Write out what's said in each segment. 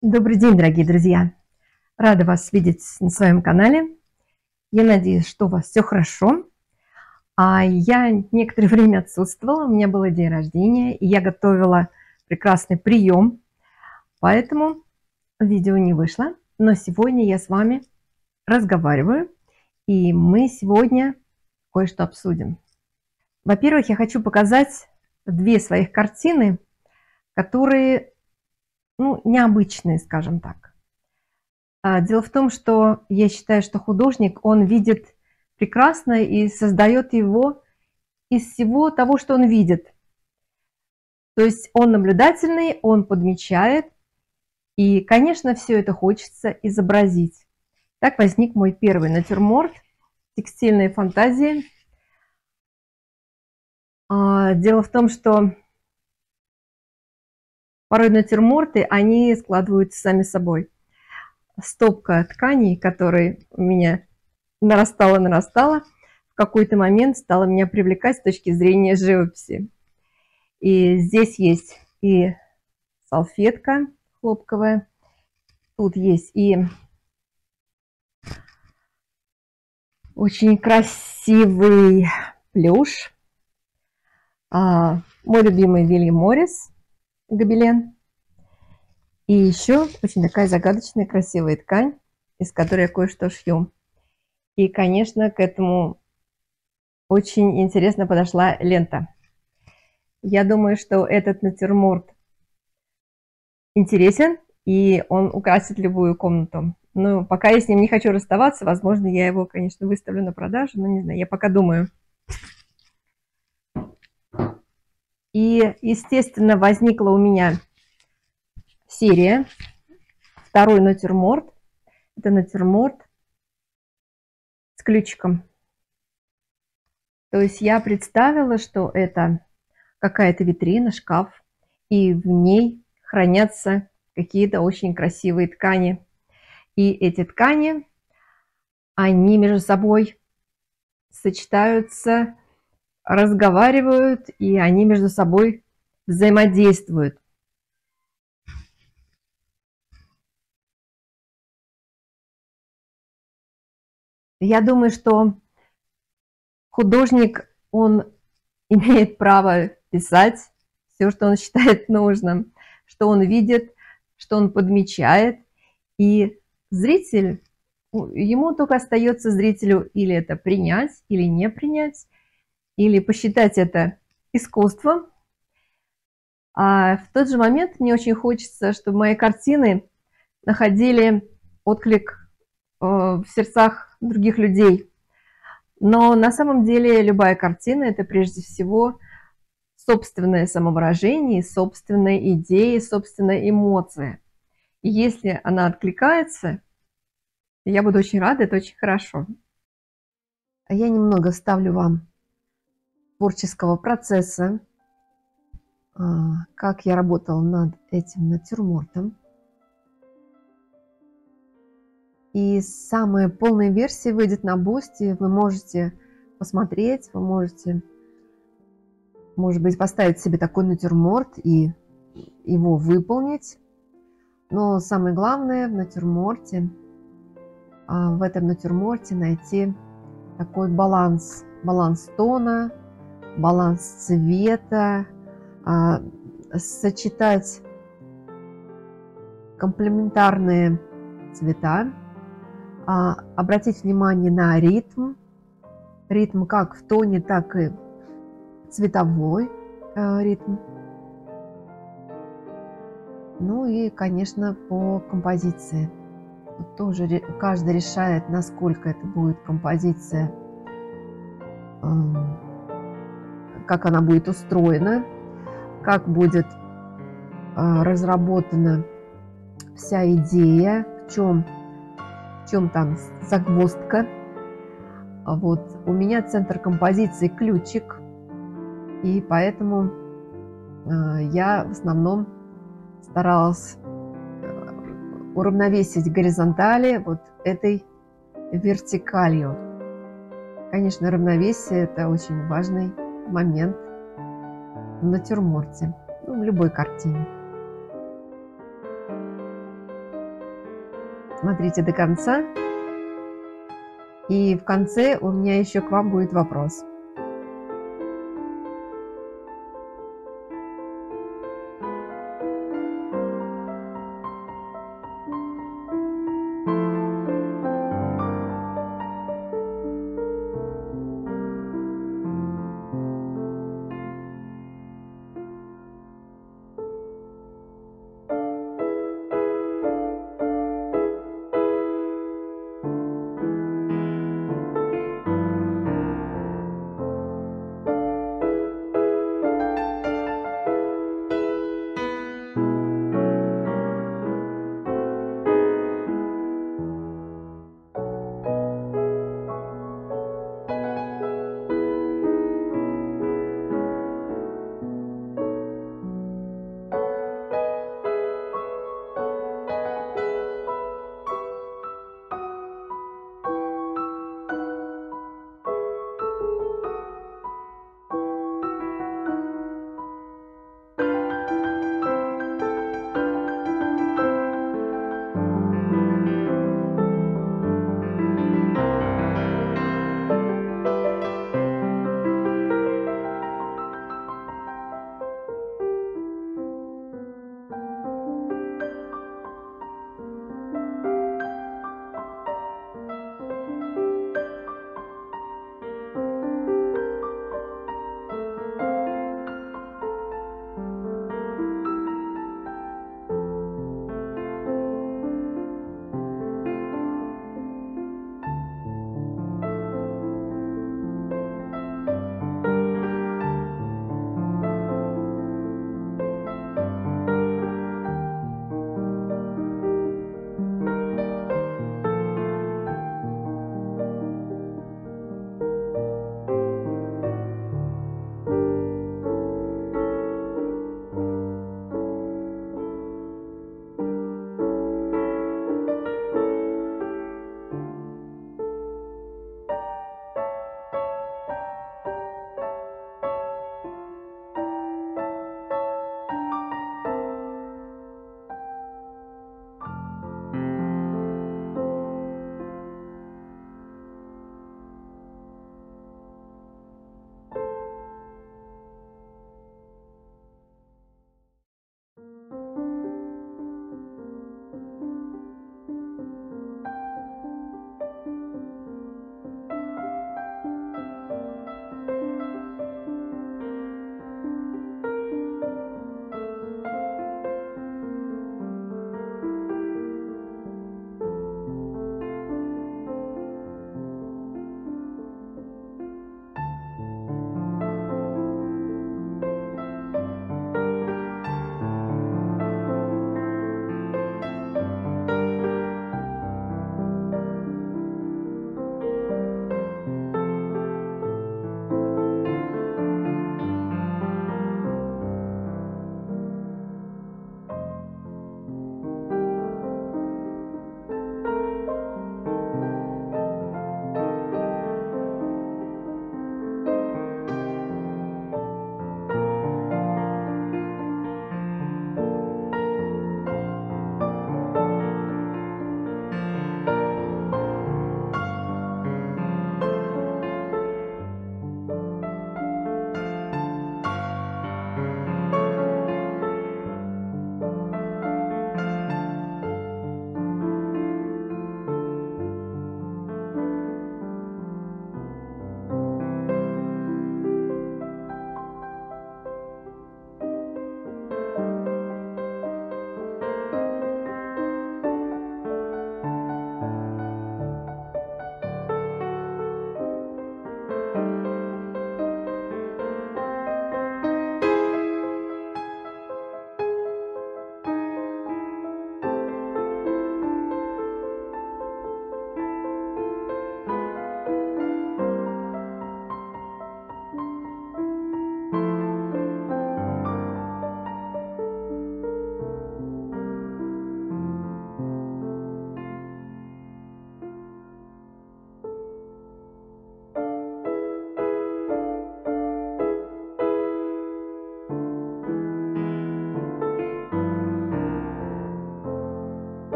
Добрый день, дорогие друзья! Рада вас видеть на своем канале. Я надеюсь, что у вас все хорошо. Я некоторое время отсутствовала, у меня был день рождения, и я готовила прекрасный прием, поэтому видео не вышло. Но сегодня я с вами разговариваю, и мы сегодня кое-что обсудим. Во-первых, я хочу показать две своих картины, которые... необычные, скажем так. Дело в том, что я считаю, что художник, он видит прекрасное и создает его из всего того, что он видит. То есть он наблюдательный, он подмечает, и, конечно, все это хочется изобразить. Так возник мой первый натюрморт «Текстильные фантазии». Дело в том, что порой натюрморты, они складываются сами собой. Стопка тканей, которая у меня нарастала, в какой-то момент стала меня привлекать с точки зрения живописи. И здесь есть и салфетка хлопковая, тут есть и очень красивый плюш. Мой любимый Вильям Моррис. Гобелен. И еще очень такая загадочная, красивая ткань, из которой я кое-что шью. И, конечно, к этому очень интересно подошла лента. Я думаю, что этот натюрморт интересен, и он украсит любую комнату. Но пока я с ним не хочу расставаться, возможно, я его, конечно, выставлю на продажу, но не знаю, я пока думаю. И, естественно, возникла у меня серия, второй натюрморт. Это натюрморт с ключиком. То есть я представила, что это какая-то витрина, шкаф, и в ней хранятся какие-то очень красивые ткани. И эти ткани, они между собой сочетаются, разговаривают, и они между собой взаимодействуют. Я думаю, что художник, он имеет право писать все, что он считает нужным, что он видит, что он подмечает, и зритель, ему только остается зрителю или это принять, или не принять, или посчитать это искусством. А в тот же момент мне очень хочется, чтобы мои картины находили отклик в сердцах других людей. Но на самом деле любая картина – это прежде всего собственное самовыражение, собственные идеи, собственные эмоции. И если она откликается, я буду очень рада, это очень хорошо. Я немного ставлю вам творческого процесса, как я работала над этим натюрмортом. И самая полная версия выйдет на Бусти, вы можете посмотреть, вы можете, может быть, поставить себе такой натюрморт и его выполнить. Но самое главное в натюрморте, в этом натюрморте найти такой баланс, баланс тона, баланс цвета, сочетать комплементарные цвета, обратить внимание на ритм, как в тоне, так и цветовой ритм. Ну и, конечно, по композиции. Тоже каждый решает, насколько это будет композиция, как она будет устроена, как будет разработана вся идея, в чем там загвоздка. Вот у меня центр композиции ключик, и поэтому я в основном старалась уравновесить горизонтали вот этой вертикалью. Конечно, равновесие – это очень важный момент в натюрморте, в любой картине. Смотрите до конца. И в конце у меня еще к вам будет вопрос.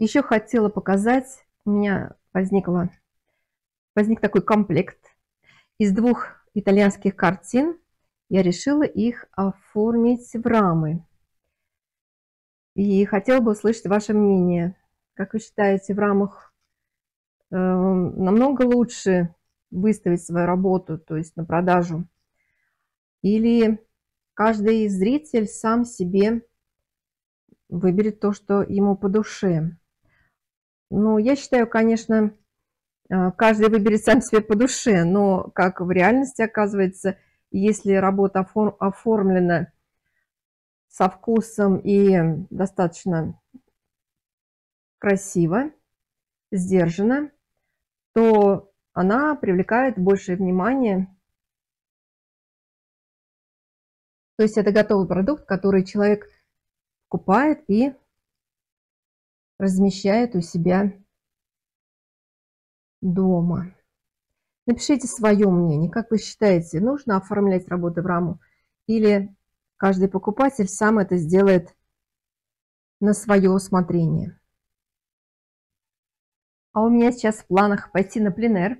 Еще хотела показать, у меня возник такой комплект из двух итальянских картин. Я решила их оформить в рамы. И хотела бы услышать ваше мнение. Как вы считаете, в рамах намного лучше выставить свою работу, то есть на продажу? Или каждый зритель сам себе выберет то, что ему по душе? Ну, я считаю, конечно, каждый выберет сам себе по душе, но как в реальности оказывается, если работа оформлена со вкусом и достаточно красиво, сдержанно, то она привлекает большее внимание. То есть это готовый продукт, который человек покупает и размещает у себя дома. Напишите свое мнение, как вы считаете, нужно оформлять работы в раму или каждый покупатель сам это сделает на свое усмотрение. А у меня сейчас в планах пойти на пленэр.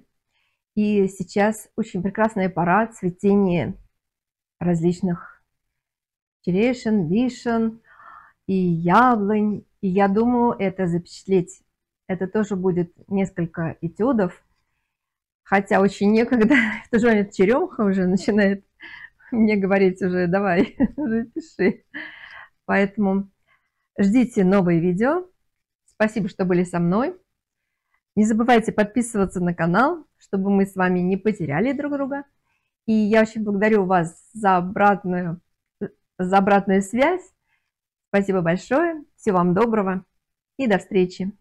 И сейчас очень прекрасная пора цветения различных черешен, вишен и яблонь. И я думаю, это запечатлеть. Это тоже будет несколько этюдов. Хотя очень некогда. Это Жоня Черемха уже начинает мне говорить уже, давай, запиши. Поэтому ждите новые видео. Спасибо, что были со мной. Не забывайте подписываться на канал, чтобы мы с вами не потеряли друг друга. И я очень благодарю вас за обратную связь. Спасибо большое, всего вам доброго и до встречи.